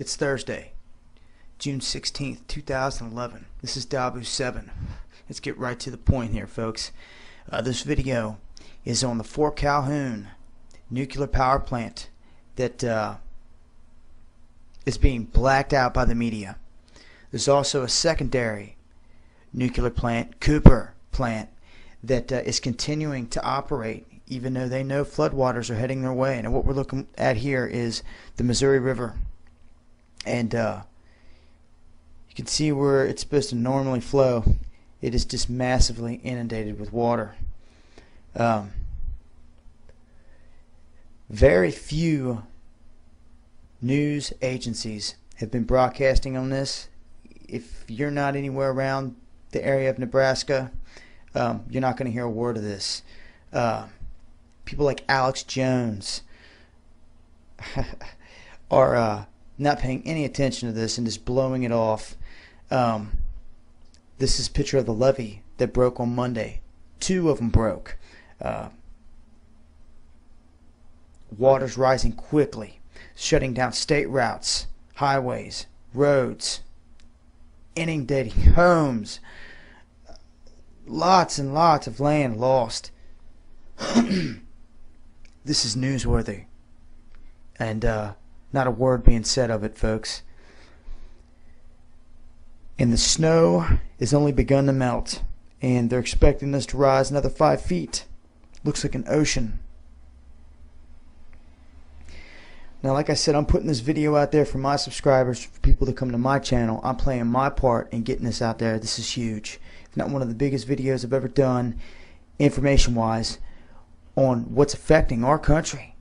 It's Thursday, June 16th, 2011. This is Daboo7. Let's get right to the point here, folks. This video is on the Fort Calhoun nuclear power plant that is being blacked out by the media. There's also a secondary nuclear plant, Cooper Plant, that is continuing to operate even though they know floodwaters are heading their way. And what we're looking at here is the Missouri River. And you can see where it's supposed to normally flow. It is just massively inundated with water. Very few news agencies have been broadcasting on this. If you're not anywhere around the area of Nebraska, you're not going to hear a word of this. People like Alex Jones are not paying any attention to this and just blowing it off. This is a picture of the levee that broke on Monday. Two of them broke. Water's rising quickly, shutting down state routes, highways, roads, inundating homes, lots and lots of land lost. This is newsworthy, and not a word being said of it, folks. And the snow has only begun to melt, and they're expecting this to rise another 5 feet. Looks like an ocean. Now, like I said, I'm putting this video out there for my subscribers, for people to come to my channel. I'm playing my part in getting this out there. This is huge. If not one of the biggest videos I've ever done, information-wise, on what's affecting our country.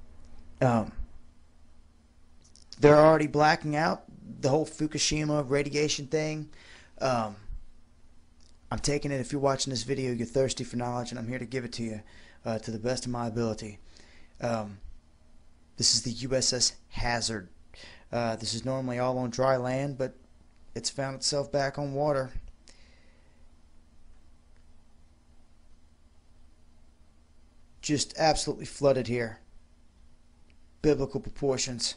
They're already blacking out the whole Fukushima radiation thing. I'm taking it if you're watching this video, you're thirsty for knowledge, and I'm here to give it to you to the best of my ability. This is the USS Hazard. This is normally all on dry land, but it's found itself back on water. Just absolutely flooded here. Biblical proportions.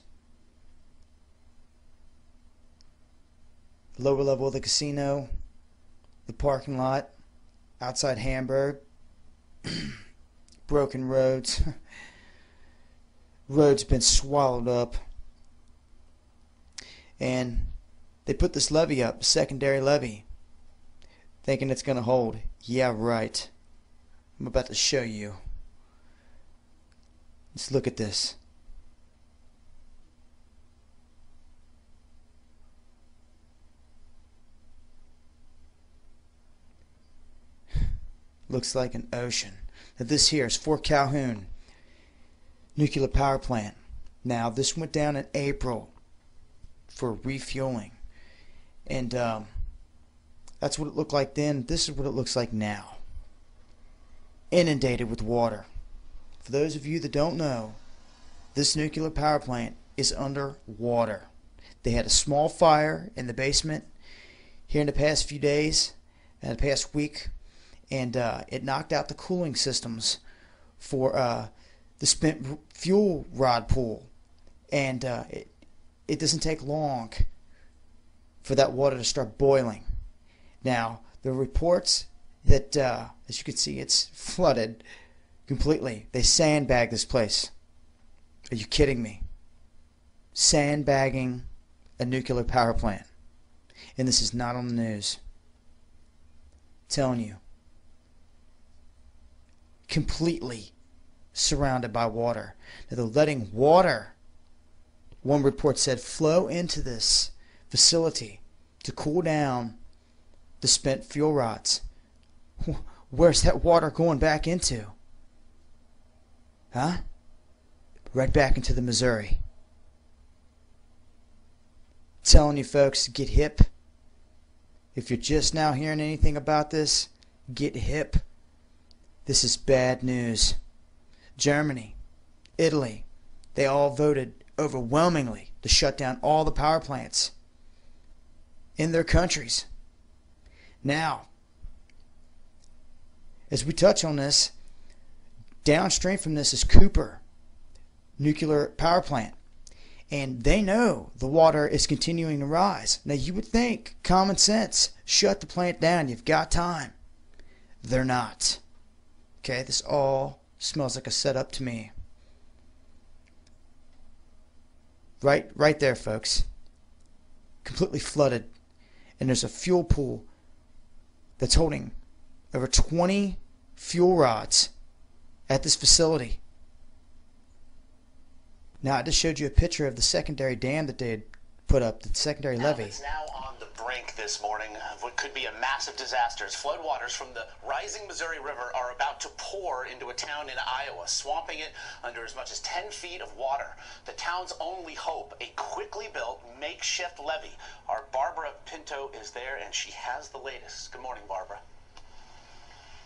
Lower level of the casino, the parking lot, outside Hamburg, broken roads, roads been swallowed up, and they put this levee up, secondary levee, thinking it's going to hold. Yeah, right. I'm about to show you. Let's look at this. Looks like an ocean. Now this here is Fort Calhoun nuclear power plant. Now this went down in April for refueling, and that's what it looked like then. This is what it looks like now. Inundated with water. For those of you that don't know, this nuclear power plant is under water. They had a small fire in the basement here in the past few days, and the past week. And it knocked out the cooling systems for the spent fuel rod pool. And it doesn't take long for that water to start boiling. Now, the reports that, as you can see, it's flooded completely. They sandbagged this place. Are you kidding me? Sandbagging a nuclear power plant. And this is not on the news. I'm telling you. Completely surrounded by water. Now they're letting water, one report said, flow into this facility to cool down the spent fuel rods. Where's that water going back into? Huh? Right back into the Missouri. I'm telling you, folks, get hip. If you're just now hearing anything about this, get hip. This is bad news. Germany, Italy, they all voted overwhelmingly to shut down all the power plants in their countries. Now, as we touch on this, downstream from this is Cooper nuclear power plant. and they know the water is continuing to rise. Now you would think common sense, shut the plant down, you've got time. They're not. Okay, this all smells like a setup to me. Right there, folks. Completely flooded, and there's a fuel pool that's holding over 20 fuel rods at this facility. Now, I just showed you a picture of the secondary dam that they had put up, the secondary levee. It's now on the brink this morning of what could be a massive disaster. As floodwaters from the rising Missouri River are about to pour into a town in Iowa, swamping it under as much as 10 feet of water. The town's only hope, a quickly built makeshift levee. Our Barbara Pinto is there, and she has the latest. Good morning, Barbara.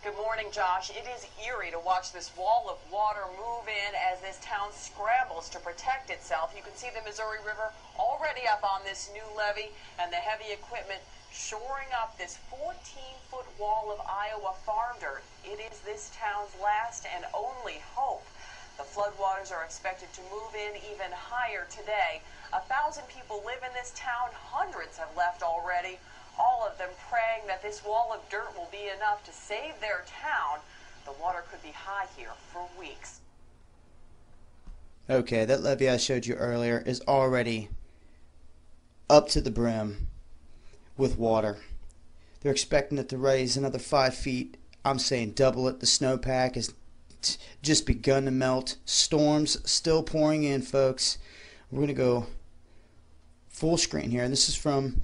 Good morning, Josh. It is eerie to watch this wall of water move in as this town scrambles to protect itself. You can see the Missouri River already up on this new levee and the heavy equipment shoring up this 14-foot wall of Iowa farm dirt. It is this town's last and only hope. The floodwaters are expected to move in even higher today. 1,000 people live in this town. Hundreds have left already. All of them praying that this wall of dirt will be enough to save their town. The water could be high here for weeks. Okay, that levee I showed you earlier is already up to the brim with water. They're expecting it to raise another 5 feet. I'm saying double it. The snowpack has just begun to melt. Storms still pouring in, folks. We're going to go full screen here. This is from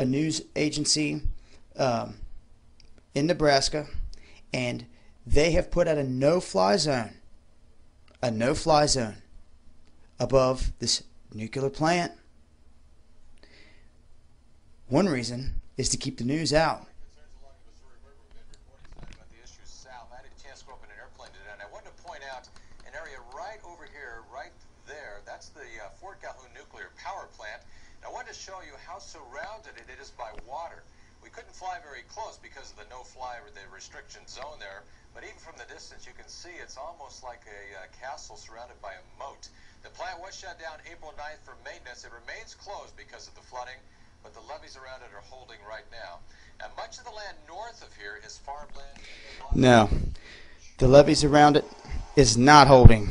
a news agency in Nebraska, and they have put out a no-fly zone above this nuclear plant. One reason is to keep the news out. I wanted to point out an area right over here, right there. That's the Fort Calhoun nuclear power plant. I wanted to show you how surrounded it is by water. We couldn't fly very close because of the no-fly or the restriction zone there, but even from the distance you can see it's almost like a castle surrounded by a moat. The plant was shut down April 9th for maintenance. It remains closed because of the flooding, but the levees around it are holding right now. And much of the land north of here is farmland. No, the levees around it is not holding.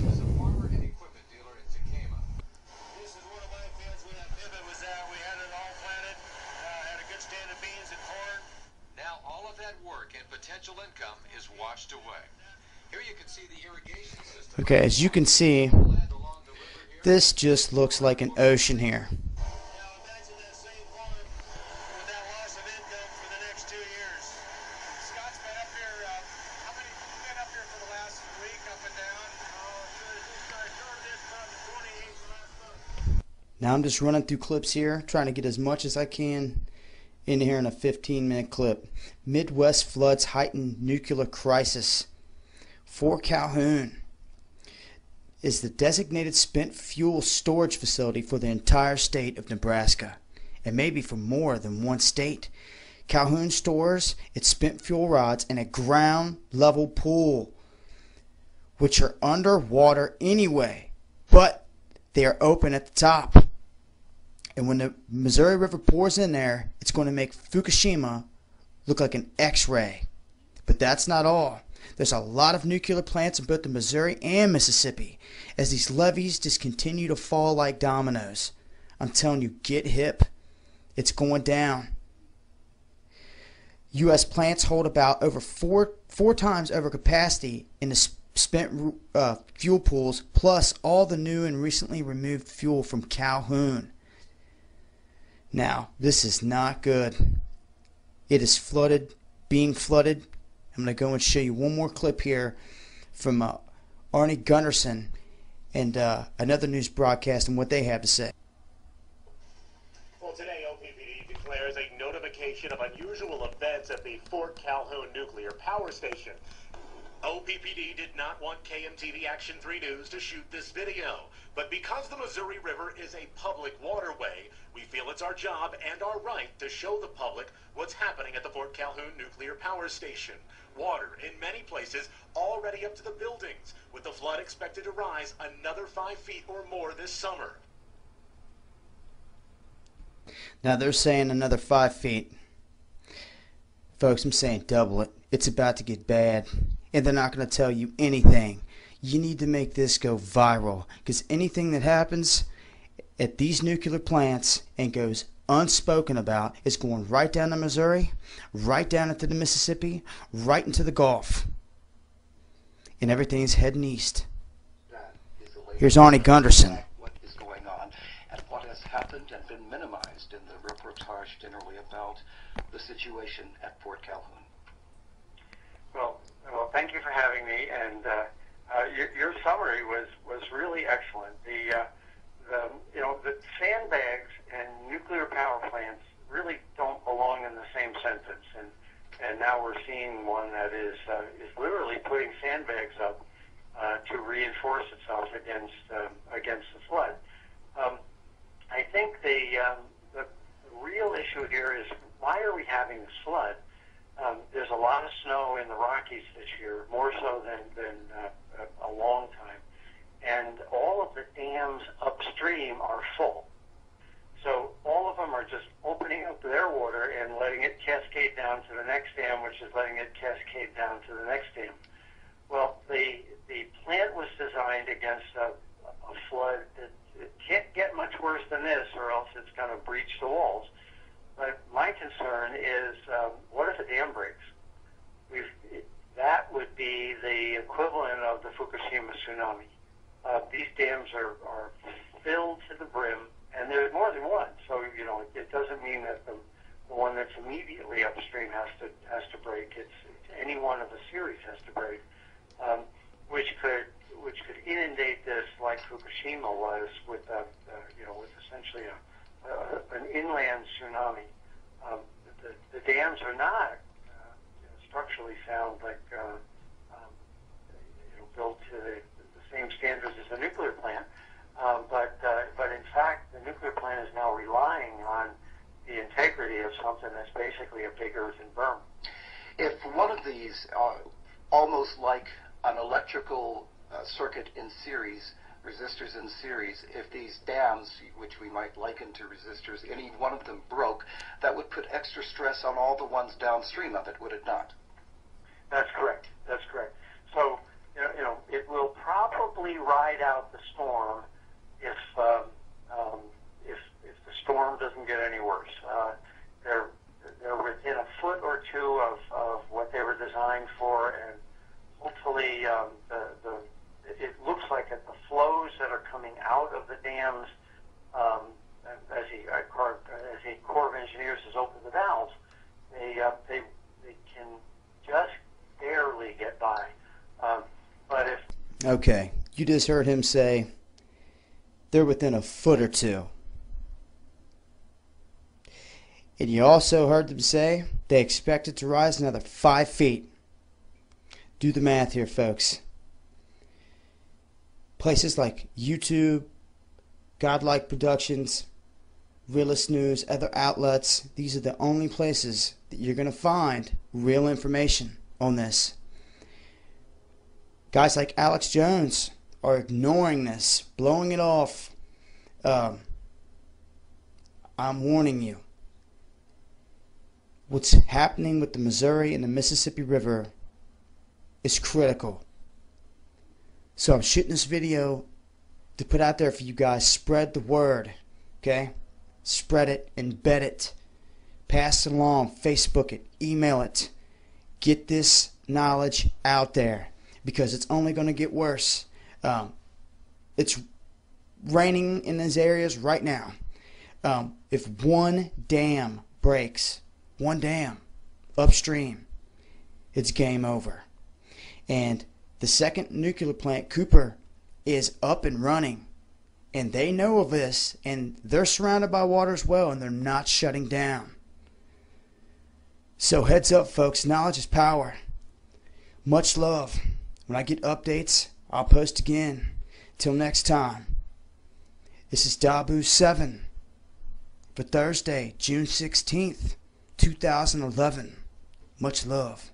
Okay, as you can see, this just looks like an ocean here. Now I'm just running through clips here, trying to get as much as I can in here in a 15-minute clip. Midwest floods heighten nuclear crisis. Fort Calhoun is the designated spent fuel storage facility for the entire state of Nebraska, and maybe for more than one state. Calhoun stores its spent fuel rods in a ground-level pool, which are underwater anyway, but they are open at the top. And when the Missouri River pours in there, it's going to make Fukushima look like an X-ray. But that's not all. There's a lot of nuclear plants in both the Missouri and Mississippi as these levees just continue to fall like dominoes. I'm telling you, get hip. It's going down. U.S. plants hold about over four times over capacity in the spent fuel pools, plus all the new and recently removed fuel from Calhoun. Now, this is not good. It is flooded, being flooded. I'm going to go and show you one more clip here from Arnie Gundersen and another news broadcast and what they have to say. Well, today OPPD declares a notification of unusual events at the Fort Calhoun nuclear power station. OPPD did not want KMTV Action 3 News to shoot this video, but because the Missouri River is a public waterway, we feel it's our job and our right to show the public what's happening at the Fort Calhoun nuclear power station. Water in many places already up to the buildings, with the flood expected to rise another 5 feet or more this summer. Now they're saying another 5 feet. Folks, I'm saying double it. It's about to get bad, and they're not going to tell you anything. You need to make this go viral, because anything that happens at these nuclear plants and goes unspoken about is going right down to Missouri, right down into the Mississippi, right into the Gulf, and everything's heading east. Here's Arnie Gundersen. What is going on and what has happened and been minimized in the reportage generally about the situation at Fort Calhoun. Well, thank you for having me, and your summary was really excellent. The sandbags and nuclear power plants really don't belong in the same sentence, and now we're seeing one that is literally putting sandbags up to reinforce itself against the flood. I think the real issue here is, why are we having this flood? There's a lot of snow in the Rockies this year, more so than a long time, and all of the dams upstream are full. So all of them are just opening up their water and letting it cascade down to the next dam, which is letting it cascade down to the next dam. Well, the plant was designed against a flood that it can't get much worse than this, or else it's going to breach the walls. But my concern is, what if the dam breaks? That would be the equivalent of the Fukushima tsunami. These dams are filled to the brim, and there's more than one. So, it doesn't mean that the one that's immediately upstream has to break. It's any one of the series has to break, which could inundate this, like Fukushima was, with essentially an inland tsunami. The dams are not structurally sound, like built to the same standards as a nuclear plant. But in fact, the nuclear plant is now relying on the integrity of something that's basically a big earthen berm. If one of these, almost like an electrical circuit in series, resistors in series, if these dams, which we might liken to resistors, any one of them broke, that would put extra stress on all the ones downstream of it, would it not? That's correct. So, it will probably ride out the storm if the storm doesn't get any worse. They're within a foot or two of what they were designed for, and hopefully it looks like that the flows that are coming out of the dams, as the Corps of Engineers has opened the valves, they can just barely get by. Okay, you just heard him say they're within a foot or two. And you also heard them say they expect it to rise another 5 feet. Do the math here, folks. Places like YouTube, Godlike Productions, Realist News, other outlets, these are the only places that you're going to find real information on this. Guys like Alex Jones are ignoring this, blowing it off. I'm warning you. What's happening with the Missouri and the Mississippi River is critical. So I'm shooting this video to put out there for you guys. Spread the word, okay? Spread it, embed it, pass it along, Facebook it, email it. Get this knowledge out there, because it's only going to get worse. It's raining in these areas right now. If one dam breaks, one dam upstream, it's game over. And the second nuclear plant, Cooper, is up and running, and they know of this, and they're surrounded by water as well, and they're not shutting down. So heads up, folks, knowledge is power. Much love. When I get updates, I'll post again. Till next time, this is Daboo7 for Thursday, June 16th, 2011. Much love.